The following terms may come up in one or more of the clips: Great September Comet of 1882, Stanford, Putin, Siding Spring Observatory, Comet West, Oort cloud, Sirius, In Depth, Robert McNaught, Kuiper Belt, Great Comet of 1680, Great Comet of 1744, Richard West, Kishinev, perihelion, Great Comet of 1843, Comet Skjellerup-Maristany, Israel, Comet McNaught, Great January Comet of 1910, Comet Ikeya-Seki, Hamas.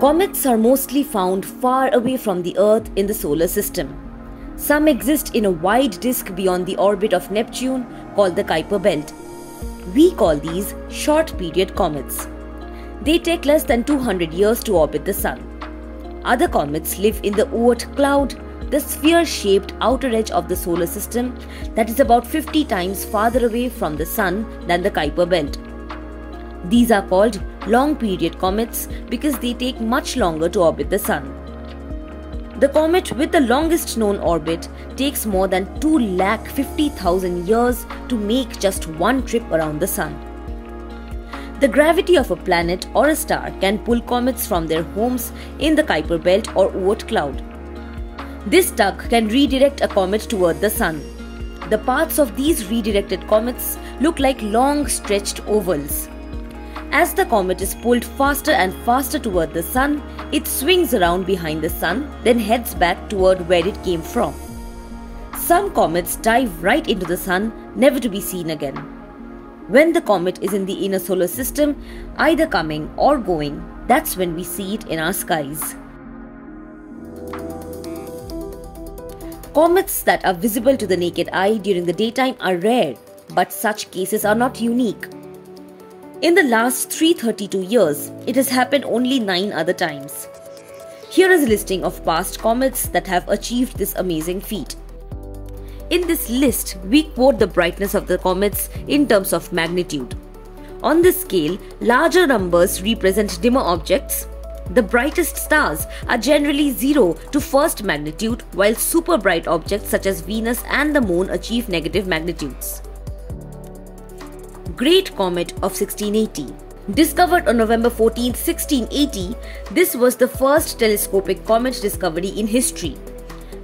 Comets are mostly found far away from the Earth in the solar system. Some exist in a wide disk beyond the orbit of Neptune called the Kuiper Belt. We call these short period comets. They take less than 200 years to orbit the Sun. Other comets live in the Oort cloud, the sphere-shaped outer edge of the solar system that is about 50 times farther away from the Sun than the Kuiper Belt. These are called long-period comets because they take much longer to orbit the Sun. The comet with the longest known orbit takes more than 250,000 years to make just one trip around the Sun. The gravity of a planet or a star can pull comets from their homes in the Kuiper Belt or Oort cloud. This tug can redirect a comet toward the Sun. The paths of these redirected comets look like long stretched ovals. As the comet is pulled faster and faster toward the Sun, it swings around behind the Sun, then heads back toward where it came from. Some comets dive right into the Sun, never to be seen again. When the comet is in the inner solar system, either coming or going, that's when we see it in our skies. Comets that are visible to the naked eye during the daytime are rare, but such cases are not unique. In the last 332 years, it has happened only 9 other times. Here is a listing of past comets that have achieved this amazing feat. In this list, we quote the brightness of the comets in terms of magnitude. On this scale, larger numbers represent dimmer objects. The brightest stars are generally 0 to first magnitude, while super bright objects such as Venus and the Moon achieve negative magnitudes. Great Comet of 1680. Discovered on November 14, 1680, this was the first telescopic comet discovery in history.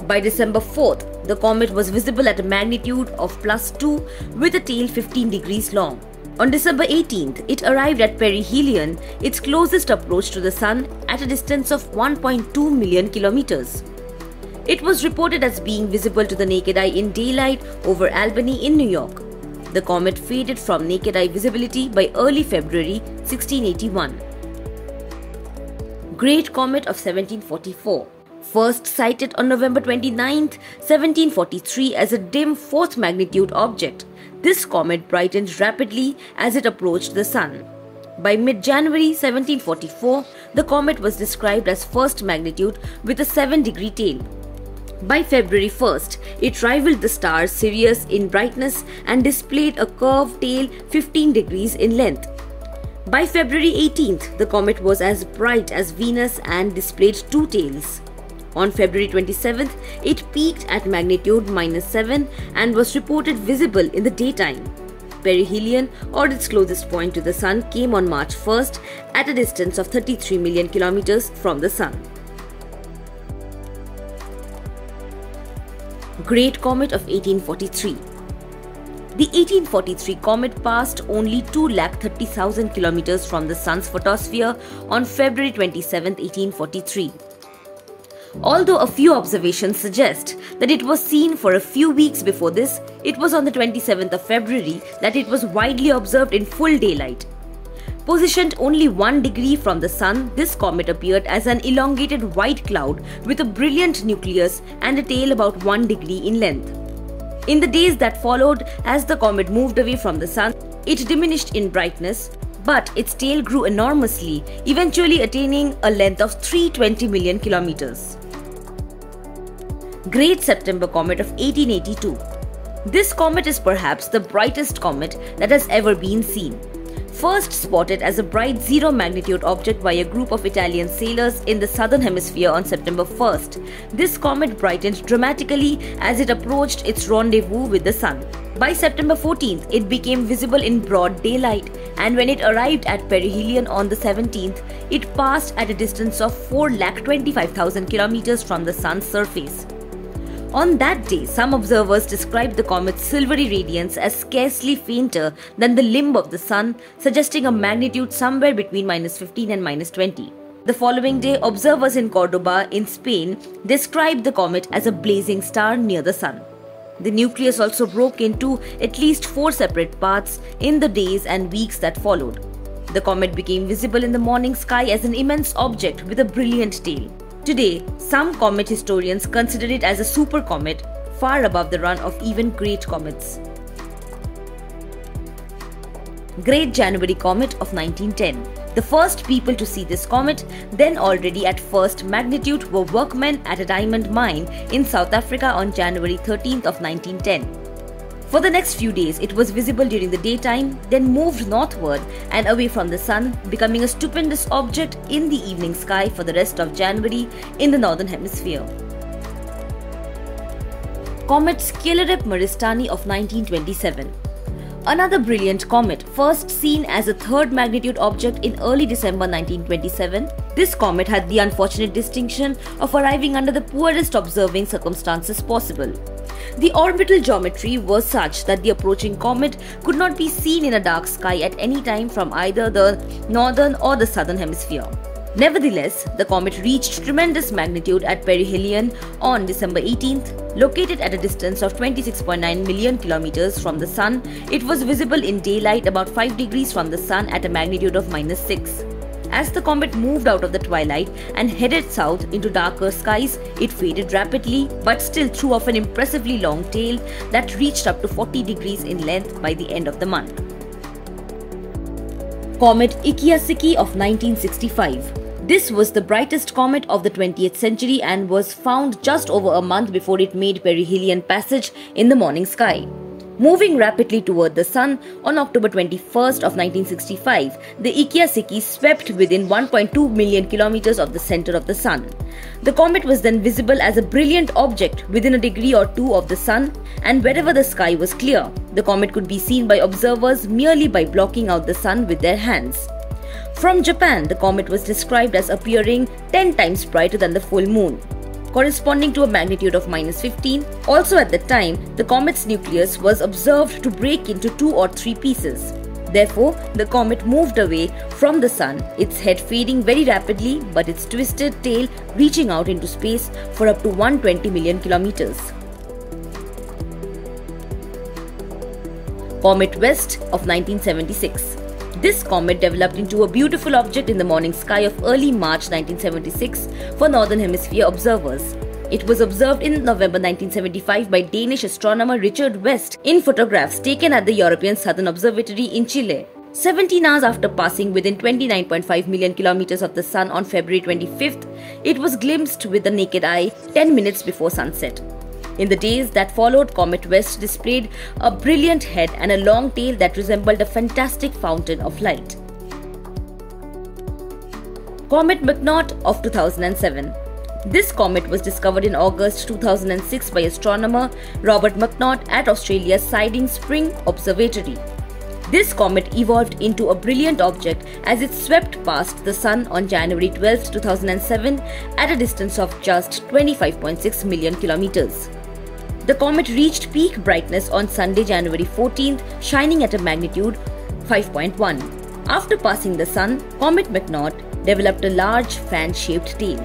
By December 4th, the comet was visible at a magnitude of +2 with a tail 15 degrees long. On December 18th, it arrived at perihelion, its closest approach to the Sun, at a distance of 1.2 million kilometers. It was reported as being visible to the naked eye in daylight over Albany in New York. The comet faded from naked eye visibility by early February 1681. Great Comet of 1744. First sighted on November 29, 1743 as a dim 4th magnitude object, this comet brightened rapidly as it approached the Sun. By mid-January 1744, the comet was described as 1st magnitude with a 7-degree tail. By February 1st, it rivaled the star Sirius in brightness and displayed a curved tail 15 degrees in length. By February 18th, the comet was as bright as Venus and displayed 2 tails. On February 27th, it peaked at magnitude -7 and was reported visible in the daytime. Perihelion, or its closest point to the Sun, came on March 1st at a distance of 33 million kilometers from the Sun. Great Comet of 1843. The 1843 comet passed only 230,000 kilometers from the Sun's photosphere on February 27, 1843. Although a few observations suggest that it was seen for a few weeks before this, it was on the 27th of February that it was widely observed in full daylight. Positioned only 1 degree from the Sun, this comet appeared as an elongated white cloud with a brilliant nucleus and a tail about 1 degree in length. In the days that followed, as the comet moved away from the Sun, it diminished in brightness, but its tail grew enormously, eventually attaining a length of 320 million kilometers. Great September Comet of 1882. This comet is perhaps the brightest comet that has ever been seen. First spotted as a bright 0 magnitude object by a group of Italian sailors in the southern hemisphere on September 1st, this comet brightened dramatically as it approached its rendezvous with the Sun. By September 14th, it became visible in broad daylight, and when it arrived at perihelion on the 17th, it passed at a distance of 425,000 kilometers from the Sun's surface. On that day, some observers described the comet's silvery radiance as scarcely fainter than the limb of the Sun, suggesting a magnitude somewhere between -15 and -20. The following day, observers in Cordoba in Spain described the comet as a blazing star near the Sun. The nucleus also broke into at least 4 separate parts in the days and weeks that followed. The comet became visible in the morning sky as an immense object with a brilliant tail. Today, some comet historians consider it as a supercomet, far above the run of even great comets. Great January Comet of 1910. The first people to see this comet, then already at first magnitude, were workmen at a diamond mine in South Africa on January 13th of 1910. For the next few days, it was visible during the daytime, then moved northward and away from the sun, becoming a stupendous object in the evening sky for the rest of January in the Northern Hemisphere. Comet Skjellerup-Maristany of 1927. Another brilliant comet, first seen as a third magnitude object in early December 1927, this comet had the unfortunate distinction of arriving under the poorest observing circumstances possible. The orbital geometry was such that the approaching comet could not be seen in a dark sky at any time from either the northern or the southern hemisphere. Nevertheless, the comet reached tremendous magnitude at perihelion on December 18th. Located at a distance of 26.9 million kilometers from the sun, it was visible in daylight about 5 degrees from the sun at a magnitude of -6. As the comet moved out of the twilight and headed south into darker skies, it faded rapidly but still threw off an impressively long tail that reached up to 40 degrees in length by the end of the month. Comet Ikeya-Seki of 1965. This was the brightest comet of the 20th century and was found just over a month before it made perihelion passage in the morning sky. Moving rapidly toward the sun, on October 21st of 1965, the Ikeya-Seki swept within 1.2 million kilometers of the center of the sun. The comet was then visible as a brilliant object within a degree or two of the sun, and wherever the sky was clear, the comet could be seen by observers merely by blocking out the sun with their hands. From Japan, the comet was described as appearing 10 times brighter than the full moon, corresponding to a magnitude of -15. Also at that time, the comet's nucleus was observed to break into 2 or 3 pieces. Therefore, the comet moved away from the sun, its head fading very rapidly but its twisted tail reaching out into space for up to 120 million kilometers. Comet West of 1976. This comet developed into a beautiful object in the morning sky of early March 1976 for Northern Hemisphere observers. It was observed in November 1975 by Danish astronomer Richard West in photographs taken at the European Southern Observatory in Chile. 17 hours after passing within 29.5 million kilometers of the sun on February 25th, it was glimpsed with the naked eye 10 minutes before sunset. In the days that followed, Comet West displayed a brilliant head and a long tail that resembled a fantastic fountain of light. Comet McNaught of 2007. This comet was discovered in August 2006 by astronomer Robert McNaught at Australia's Siding Spring Observatory. This comet evolved into a brilliant object as it swept past the sun on January 12, 2007 at a distance of just 25.6 million kilometers. The comet reached peak brightness on Sunday, January 14th, shining at a magnitude 5.1. After passing the sun, Comet McNaught developed a large fan-shaped tail.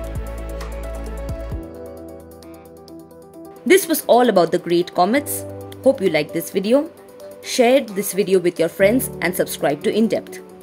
This was all about the great comets. Hope you liked this video. Share this video with your friends and subscribe to In Depth.